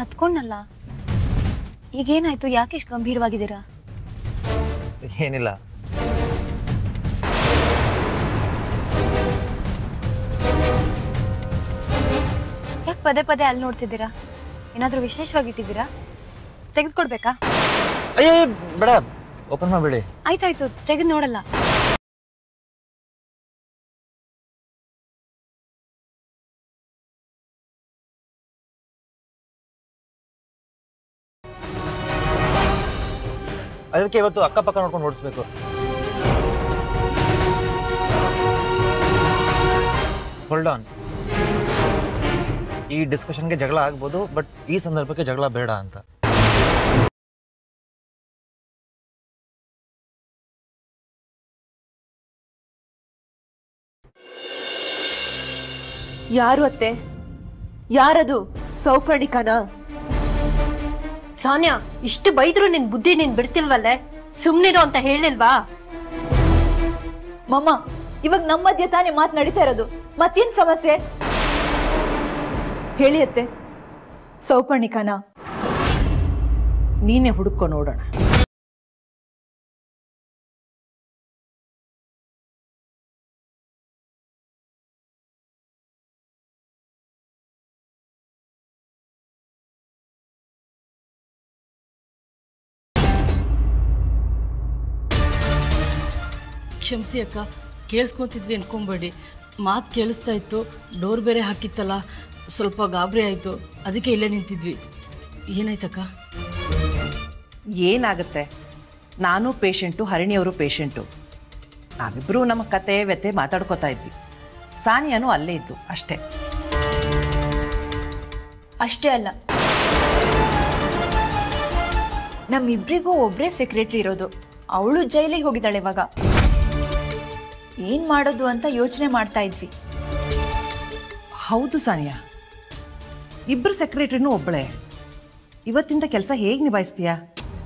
ಹತ್ಕೊಂಡಲ್ಲ, ಈಗೇನಾಯ್ತು? ಯಾಕೆ ಇಷ್ಟು ಗಂಭೀರವಾಗಿದ್ದೀರಾ? ಏನಿಲ್ಲ. ಯಾಕೆ ಪದೇ ಪದೇ ಅಲ್ಲಿ ನೋಡ್ತಿದ್ದೀರಾ? ಏನಾದರೂ ವಿಶೇಷವಾಗಿ ಇಟ್ಟಿದ್ದೀರಾ? ತೆಗೆದುಕೊಡ್ಬೇಕಾ? ಅಯ್ಯೋ ಬೇಡ, ಓಪನ್ ಮಾಡಬೇಡಿ. ಆಯ್ತಾಯ್ತು, ತೆಗೆದು ನೋಡಲ್ಲ. ಅದಕ್ಕೆ ಇವತ್ತು ಅಕ್ಕಪಕ್ಕ ನೋಡ್ಕೊಂಡು ಓಡಿಸ್ಬೇಕು. Hold on. ಈ ಡಿಸ್ಕಷನ್ಗೆ ಜಗಳ ಆಗ್ಬೋದು, ಬಟ್ ಈ ಸಂದರ್ಭಕ್ಕೆ ಜಗಳ ಬೇಡ ಅಂತ. ಯಾರು ಅತ್ತೆ? ಯಾರದು? ಸೌಪರ್ಣಿಕನಾ? ಸಾನ್ಯಾ, ಇಷ್ಟು ಬೈದ್ರು ನಿನ್ ಬುದ್ಧಿ ನೀನ್ ಬಿಡ್ತಿಲ್ವಲ್ಲೇ? ಸುಮ್ನಿರೋ ಅಂತ ಹೇಳಿಲ್ವಾ? ಮಮ್ಮ, ಇವಾಗ ನಮ್ಮ ಮಧ್ಯೆ ತಾನೇ ಮಾತು ನಡೀತಾ ಇರೋದು, ಮತ್ತೇನ್ ಸಮಸ್ಯೆ ಹೇಳಿಯತ್ತೆ? ಸೌಪರ್ಣಿಕನ ನೀನೇ ಹುಡುಕೋ, ನೋಡೋಣ. ಕ್ಷಮಿಸಿ ಅಕ್ಕ, ಕೇಳಿಸ್ಕೊತಿದ್ವಿ ಅನ್ಕೊಂಬೇಡಿ. ಮಾತು ಕೇಳಿಸ್ತಾ ಇತ್ತು, ಡೋರ್ ಬೇರೆ ಹಾಕಿತ್ತಲ್ಲ, ಸ್ವಲ್ಪ ಗಾಬರಿ ಆಯಿತು, ಅದಕ್ಕೆ ಇಲ್ಲೇ ನಿಂತಿದ್ವಿ. ಏನಾಯ್ತಕ್ಕ? ಏನಾಗುತ್ತೆ, ನಾನು ಪೇಷೆಂಟು, ಹರಿಣಿಯವರು ಪೇಷೆಂಟು, ನಾವಿಬ್ಬರೂ ನಮ್ಮ ಕತೆ ವ್ಯತೆ ಮಾತಾಡ್ಕೋತಾ ಇದ್ವಿ. ಸಾನಿಯಾನು ಅಲ್ಲೇ ಇದ್ದು ಅಷ್ಟೇ. ಅಷ್ಟೇ ಅಲ್ಲ, ನಮ್ಮಿಬ್ಬರಿಗೂ ಒಬ್ಬರೇ ಸೆಕ್ರೆಟ್ರಿ ಇರೋದು, ಅವಳು ಜೈಲಿಗೆ ಹೋಗಿದ್ದಾಳೆ. ಇವಾಗ ಏನು ಮಾಡೋದು ಅಂತ ಯೋಚನೆ ಮಾಡ್ತಾ ಇದ್ವಿ. ಹೌದು ಸಾನಿಯಾ, ಇಬ್ಬರು ಸೆಕ್ರೆಟರಿನೂ ಒಬ್ಬಳೆ. ಇವತ್ತಿಂದ ಕೆಲಸ ಹೇಗೆ ನಿಭಾಯಿಸ್ತೀಯಾ?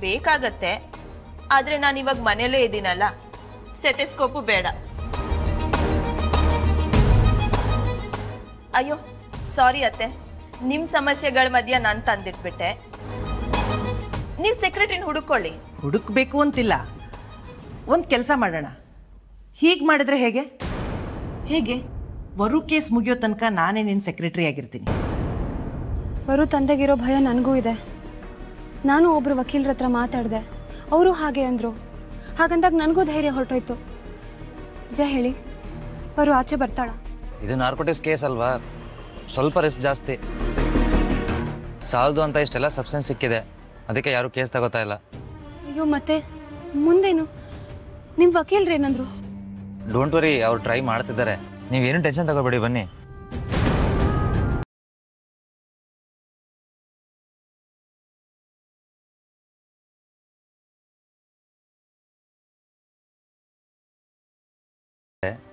ಬೇಕಾಗತ್ತೆ, ಆದರೆ ನಾನು ಇವಾಗ ಮನೇಲೇ ಇದ್ದೀನಲ್ಲ, ಸೆಟೆಸ್ಕೋಪು ಬೇಡ. ಅಯ್ಯೋ ಸಾರಿ ಅತ್ತೆ, ನಿಮ್ಮ ಸಮಸ್ಯೆಗಳ ಮಧ್ಯೆ ನಾನು ತಂದಿಟ್ಬಿಟ್ಟೆ. ನೀವು ಸೆಕ್ರೆಟರಿನ ಹುಡುಕೊಳ್ಳಿ. ಹುಡುಕ್ಬೇಕು ಅಂತಿಲ್ಲ, ಒಂದು ಕೆಲಸ ಮಾಡೋಣ. ಹೀಗೆ ಮಾಡಿದ್ರೆ ಹೇಗೆ? ಹೇಗೆ? ವರು ಕೇಸ್ ಮುಗಿಯೋ ತನಕ ನಾನೇ ನಿನ್ನ ಸೆಕ್ರೆಟರಿ ಆಗಿರ್ತೀನಿ. ವರು ತಂದೆಗಿರೋ ಭಯ ನನಗೂ ಇದೆ. ನಾನು ಒಬ್ಬರು ವಕೀಲರ ಹತ್ರ ಮಾತಾಡಿದೆ, ಅವರು ಹಾಗೆ ಅಂದರು. ಹಾಗಂದಾಗ ನನಗೂ ಧೈರ್ಯ ಹೊರಟೋಯ್ತು. ನಿಜ ಹೇಳಿ, ವರು ಆಚೆ ಬರ್ತಾಳ? ಇದು ನಾರ್ಕೋಟಿಕ್ಸ್ ಕೇಸ್ ಅಲ್ವಾ, ಸ್ವಲ್ಪ ರಿಸ್ಕ್ ಜಾಸ್ತಿ. ಸಾಲದು ಅಂತ ಇಷ್ಟೆಲ್ಲ ಸಬ್ಸ್ಟೆನ್ಸ್ ಸಿಕ್ಕಿದೆ, ಅದಕ್ಕೆ ಯಾರು ಕೇಸ್ ತಗೋತಾ ಇಲ್ಲ. ಅಯ್ಯೋ ಮತ್ತೆ ಮುಂದೇನು? ನಿಮ್ಮ ವಕೀಲರೇನಂದ್ರು? ಡೋಂಟ್ ವರಿ, ಅವ್ರು ಟ್ರೈ ಮಾಡ್ತಿದ್ದಾರೆ, ನೀವೇನು ಟೆನ್ಷನ್ ತಗೋಬೇಡಿ. ಬನ್ನಿ.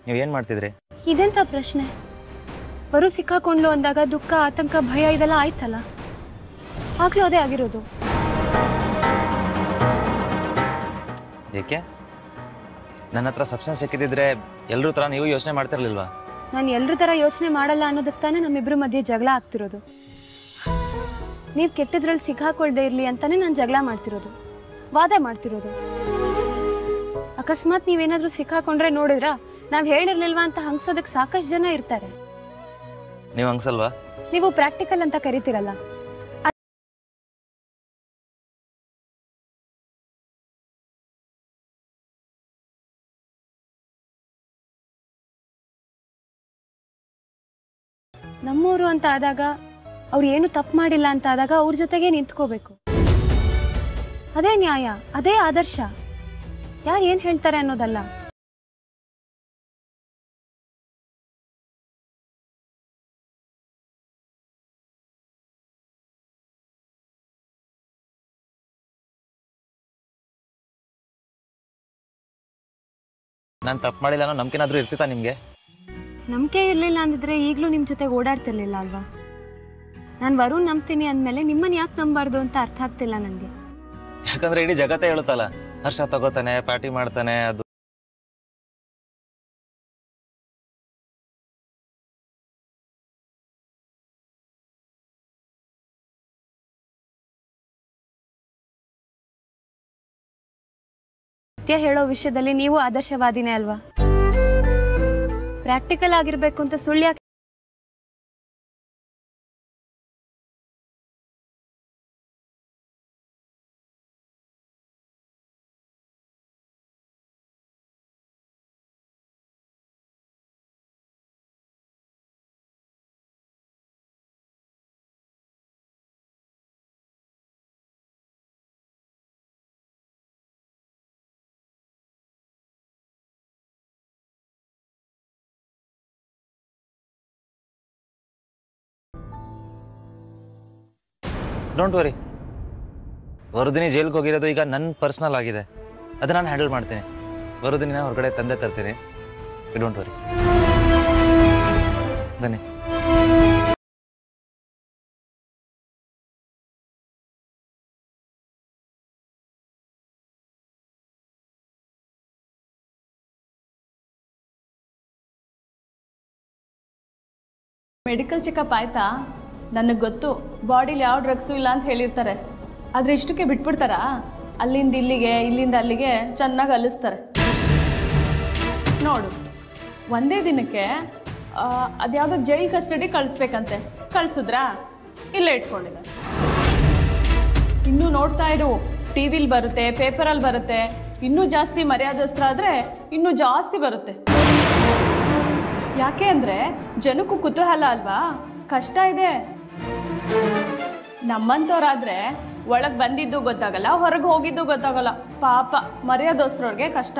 ನೀವೇನು ಮಾಡ್ತಿದ್ರಿ? ಇದೆಂತ ಪ್ರಶ್ನೆ? ಬರು ಸಿಕ್ಕಾಕೊಂಡ್ಲು ಅಂದಾಗ ದುಃಖ, ಆತಂಕ, ಭಯ ಇದೆಲ್ಲ ಆಯ್ತಲ್ಲ, ಆಗ್ಲೂ ಅದೇ ಆಗಿರೋದು. ಏಕೆ? ನನ್ನ ಹತ್ರ ಸಬ್ಸ್ಟೆನ್ಸ್ ಸಿಕ್ಕಿದ್ರೆ ಎಲ್ಲರೂ ಥರ ನೀವು ಯೋಚನೆ ಮಾಡ್ತಿರ್ಲಿಲ್ವಾ? ನಾನು ಎಲ್ಲರೂ ಥರ ಯೋಚನೆ ಮಾಡಲ್ಲ ಅನ್ನೋದಕ್ಕೆ ತಾನೇ ನಮ್ಮಿಬ್ಬರ ಮಧ್ಯೆ ಜಗಳ ಆಗ್ತಿರೋದು. ನೀವು ಕೆಟ್ಟದ್ರಲ್ಲಿ ಸಿಕ್ಕಾಕೊಳ್ದೇ ಇರಲಿ ಅಂತಾನೆ ನಾನು ಜಗಳ ಮಾಡ್ತಿರೋದು, ವಾದ ಮಾಡ್ತಿರೋದು. ಅಕಸ್ಮಾತ್ ನೀವೇನಾದರೂ ಸಿಕ್ಕಾಕೊಂಡ್ರೆ ನೋಡಿದ್ರಾ, ನಾವು ಹೇಳಿರ್ಲಿಲ್ವಾ ಅಂತ ಹಂಗ್ಸೋದಕ್ಕೆ ಸಾಕಷ್ಟು ಜನ ಇರ್ತಾರೆ. ನೀವು ಹಂಗ್ಸಲ್ವಾ? ನೀವು ಪ್ರಾಕ್ಟಿಕಲ್ ಅಂತ ಕರಿತೀರಲ್ಲ, ನಮ್ಮೂರು ಅಂತ ಆದಾಗ, ಅವ್ರು ಏನು ತಪ್ಪು ಮಾಡಿಲ್ಲ ಅಂತ ಆದಾಗ ಅವ್ರ ಜೊತೆಗೆ ನಿಂತ್ಕೋಬೇಕು. ಅದೇ ನ್ಯಾಯ, ಅದೇ ಆದರ್ಶ. ಯಾರು ಏನು ಹೇಳ್ತಾರೆ ಅನ್ನೋದಲ್ಲ. ನಾನು ತಪ್ಪು ಮಾಡಿಲ್ಲ ಅನ್ನೋ ನಂಬಿಕೆನಾದ್ರೂ ಇರ್ತಿತ್ತಾ ನಿಮಗೆ? ನಂಬಿಕೆ ಇರಲಿಲ್ಲ ಅಂದಿದ್ರೆ ಈಗಲೂ ನಿಮ್ಮ ಜೊತೆಗೆ ಓಡಾಡ್ತಿರ್ಲಿಲ್ಲ ಅಲ್ವಾ? ನಾನು ವರುಣ್ ನಂಬ್ತೀನಿ ಅಂದಮೇಲೆ ನಿಮ್ಮನ್ನು ಯಾಕೆ ನಂಬಾರ್ದು ಅಂತ ಅರ್ಥ ಆಗ್ತಿಲ್ಲ ನನಗೆ. ಯಾಕಂದ್ರೆ ಇಡೀ ಜಗತ್ತೇ ಹೇಳುತ್ತಲ್ಲ, ಹರ್ಷ ತಗೋತಾನೆ, ಪಾರ್ಟಿ ಮಾಡ್ತಾನೆ, ಅದು सत्य हेळो विषयदल्ली नीवू आदर्शवादिने अल्वा प्रैक्टिकल ಆಗಿರಬೇಕು ಅಂತ ಸುಳ್ಯ डोंट वरी वरुदिनी जेल को होगिरोदु ಈಗ ನನ್ನ ಪರ್ಸನಲ್ ಆಗಿದೆ ಅದ ನಾನು ಹ್ಯಾಂಡಲ್ ಮಾಡ್ತೀನಿ ವರುದಿನಿನ ಹೊರಗಡೆ ತಂದೆ ತರ್ತೀನಿ ಡೋಂಟ್ ವರಿ ಬನ್ನಿ मेडिकल ಚೆಕಪ್ ಆಯ್ತಾ नन गु बॉडी यहाँ ड्रग्सू इलातर आदि इष्टे बिटबिड़तार अली चना अलस्तर नोड़ वे दिन के अद्याव जैल कस्टडी कल्सते कल्सद्रा इले इटक इनू नोड़ता टीवील बे पेपरल बे इनू जास्ति मर्यादस्तर इनू जास्ति बे याके जनकू कुतूहल अल्वा कष्ट इदे ನಮ್ಮಂತವರಾದ್ರೆ ಒಳಗೆ ಬಂದಿದ್ದು ಗೊತ್ತಾಗಲ್ಲ ಹೊರಗೆ ಹೋಗಿದ್ದು ಗೊತ್ತಾಗಲ್ಲ ಪಾಪ ಮರ್ಯಾದೋಸ್ರರಿಗೆ ಕಷ್ಟ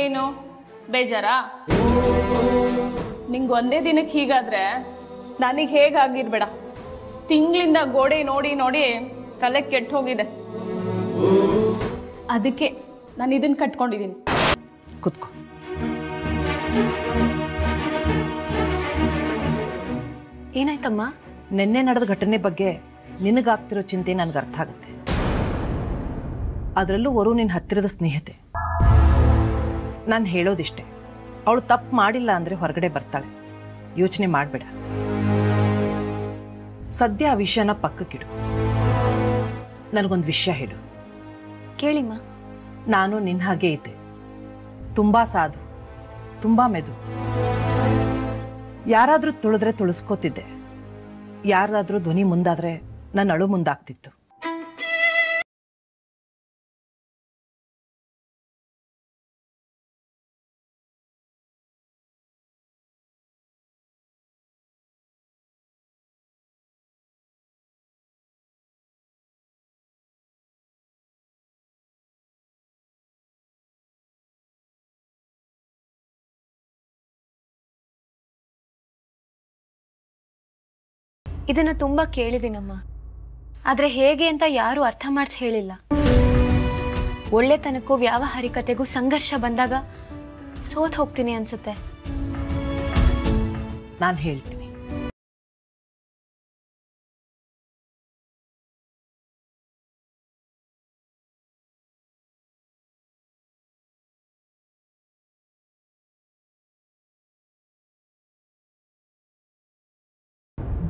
ಏನು ಬೇಜಾರಾ ನಿಮಗೆ ಒಂದೇ ದಿನಕ್ಕೆ ಹೀಗಾದ್ರೆ ನನಗೆ ಹೇಗಾಗಿರಬೇಡ ತಿಂಗಳಿಂದ ಗೋಡೆ ನೋಡಿ ನೋಡಿ ತಲೆ ಕೆಟ್ಟ ಹೋಗಿದೆ ಅದಕ್ಕೆ ನಾನು ಇದನ್ನ ಕಟ್ಕೊಂಡಿದ್ದೀನಿ ಕೂತ್ಕೋ ಏನಾಯ್ತಮ್ಮ ನೆನ್ನೆ ನಡೆದ ಘಟನೆ ಬಗ್ಗೆ ನಿನಗೆ ಆಗ್ತಿರೋ ಚಿಂತೆ ನನಗೆ ಅರ್ಥ ಆಗುತ್ತೆ ಅದರಲ್ಲೂ ವರು ನಿನ್ನ ಹತ್ತಿರದ ಸ್ನೇಹಿತೆ ನಾನು ಹೇಳೋದಿಷ್ಟೆ ಅವಳು ತಪ್ಪು ಮಾಡಿಲ್ಲ ಅಂದ್ರೆ ಹೊರಗಡೆ ಬರ್ತಾಳೆ ಯೋಚನೆ ಮಾಡಬೇಡ ಸದ್ಯ ಆ ವಿಷಯನ ಪಕ್ಕಕ್ಕಿಡು ನನಗೊಂದು ವಿಷಯ ಹೇಳು ಕೇಳಿಮ್ಮ ನಾನು ನಿನ್ನ ಹಾಗೆ ಇದ್ದೆ ತುಂಬಾ ಸಾಧು ತುಂಬಾ ಮೆದು ಯಾರಾದರೂ ತುಳಿದ್ರೆ ತುಳಿಸ್ಕೋತಿದ್ದೆ ಯಾರಾದರೂ ಧ್ವನಿ ಮುಂದಾದ್ರೆ ನನ್ನ ಅಳು ಮುಂದಾಗ್ತಿತ್ತು ಇದನ್ನ ತುಂಬಾ ಕೇಳಿದಿನಮ್ಮ ಆದ್ರೆ ಹೇಗೆ ಅಂತ ಯಾರು ಅರ್ಥ ಮಾಡ್ತ ಹೇಳಿಲ್ಲ ಒಳ್ಳೆತನಕ್ಕೂ ವ್ಯಾವಹಾರಿಕತೆಗೂ ಸಂಘರ್ಷ ಬಂದಾಗ ಸೋತ್ ಹೋಗ್ತೀನಿ ಅನ್ಸುತ್ತೆ ನಾನು ಹೇಳ್ತೀನಿ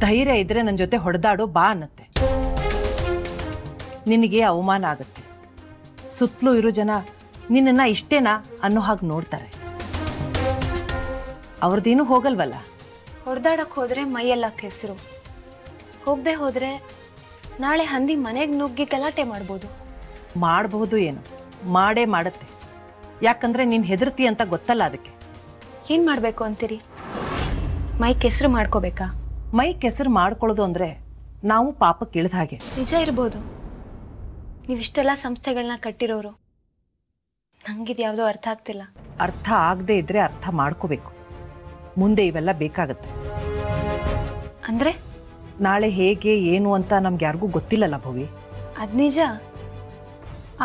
धैर्य इद्रे नन्न जोते होडेदाडो बा अन्नुत्ते निनगे अवमान आगुत्ते सुत्तलू इरो जन निन्नन्न इष्टेना अन्नो हागे नोड्तारे अवरदेनु होगल्वल्ल होडेदाडक्के होद्रे मैयल्ल केसरु होगदे होद्रे नाळे हंदी मनेगे नुग्गी गलाटे माडबहुदु एनु माडे माडुत्ते याकंद्रे निन्न हेदर्ती अंत गोत्तल्ल अदक्के ಏನ್ ಮಾಡಬೇಕು ಅಂತೀರಿ ಮೈ ಕೆಸರು ಮಾಡ್ಕೋಬೇಕಾ मई केसर माड्कोळ्ळोदु अंद्रे नावु पापक्के इळिद हागे निज इरबहुदु नीवु इष्टेल्ल संस्थेगळन्न कट्टिरोरु नंगे इदु यावदो अर्थ आग्तिल्ल अर्थ आगदे इद्रे अर्थ माड्कोबेकु मुंदे इवेल्ल बेकागुत्ते अंद्रे नाळे हेगे एनु अंत नमगे यारिगू गोत्तिल्लल्ल भवी अद निज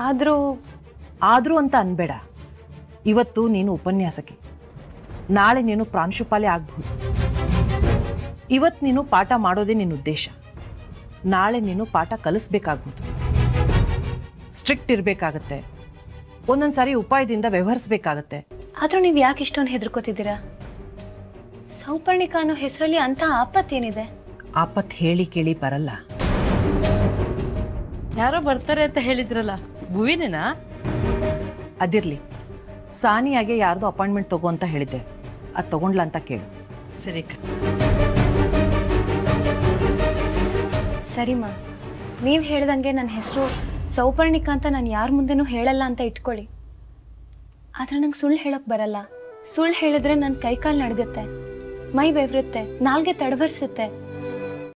आद्रू आद्रू अंत अनबेड इवत्तु नीनु उपन्यासकि नाळे नीनु प्रांशुपाले आगबहुदु ಇವತ್ತು ನೀನು ಪಾಠ ಮಾಡೋದೇ ನಿನ್ನ ಉದ್ದೇಶ ನಾಳೆ ನೀನು ಪಾಠ ಕಲಿಸಬೇಕಾಗುತ್ತೆ ಸ್ಟ್ರಿಕ್ಟ್ ಇರಬೇಕಾಗುತ್ತೆ ಒಂದೊಂದು ಸಾರಿ ಉಪಾಯದಿಂದ ವ್ಯವಹರಿಸಬೇಕಾಗುತ್ತೆ ಆದರೂ ನೀವು ಯಾಕೆ ಇಷ್ಟೊಂದು ಹೆದರ್ಕೋತಿದ್ದೀರಾ ಸೌಪರ್ಣಿಕಾನೋ ಹೆಸರಲ್ಲಿ ಅಂತ ಆಪತ್ತು ಏನಿದೆ आपत हेली केली बरल्ल यारो बर्तारे अंत हेळिद्रल्ल भुविनेना अदिरली ಸಾನಿಯಾಗೆ ಯಾರ್ದು ಅಪಾಯಿಂಟ್ಮೆಂಟ್ ತಗೋ ಅಂತ ಹೇಳಿದೆ ಅದು ತಗೊಂಡ್ಲ ಅಂತ ಕೇಳು ಸರಿ ಸರಿಮಾ ನೀವು ಹೇಳಿದಂಗೆ ನನ್ನ ಹೆಸರು ಸೌಪರ್ಣಿಕಾ ಅಂತ ನಾನು ಯಾರ್ ಮುಂದೆನೂ ಹೇಳಲ್ಲ ಅಂತ ಇಟ್ಕೊಳ್ಳಿ ಆದ್ರೆ ನನಗೆ ಸುಳ್ಳು ಹೇಳಕ್ಕೆ ಬರಲ್ಲ ಸುಳ್ಳು ಹೇಳಿದ್ರೆ ನನ್ನ ಕೈಕಾಲು ನಡುಗುತ್ತೆ ಮೈ ಬೆವರುತ್ತೆ ನಾಲ್ಗೆ ತಡವರಿಸುತ್ತೆ